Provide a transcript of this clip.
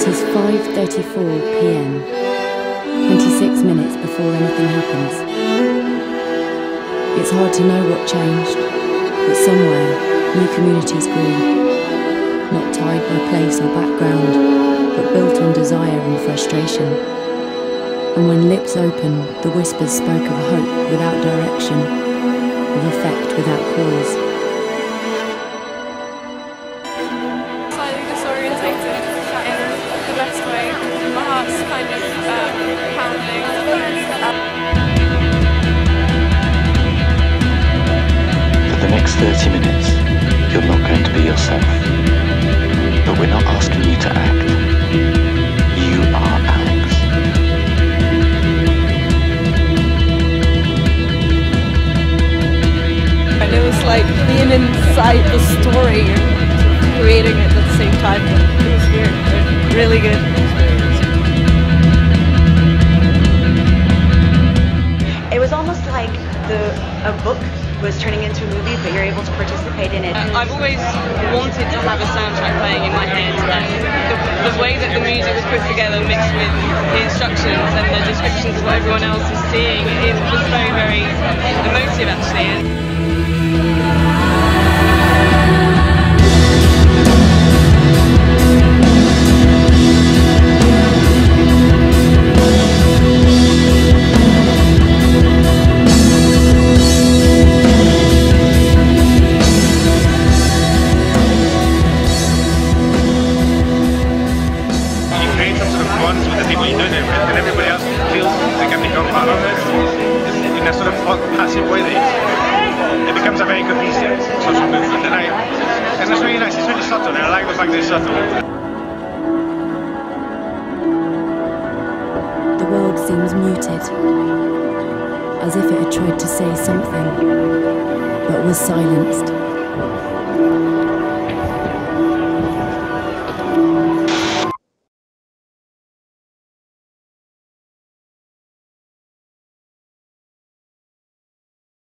It is 5:34 p.m, 26 minutes before anything happens. It's hard to know what changed, but somewhere new communities grew, not tied by place or background, but built on desire and frustration. And when lips opened, the whispers spoke of a hope without direction, of effect without cause. For the next 30 minutes, you're not going to be yourself. But we're not asking you to act. You are Alex. And it was like being inside the story and creating it at the same time. It was weird, but really good. It was almost like a book was turning into a movie, but you're able to participate in it. I've always wanted to have a soundtrack playing in my head, and the way that the music was put together mixed with the instructions and the descriptions of what everyone else is seeing, it was very, very emotive actually. The world seems muted, as if it had tried to say something, but was silenced.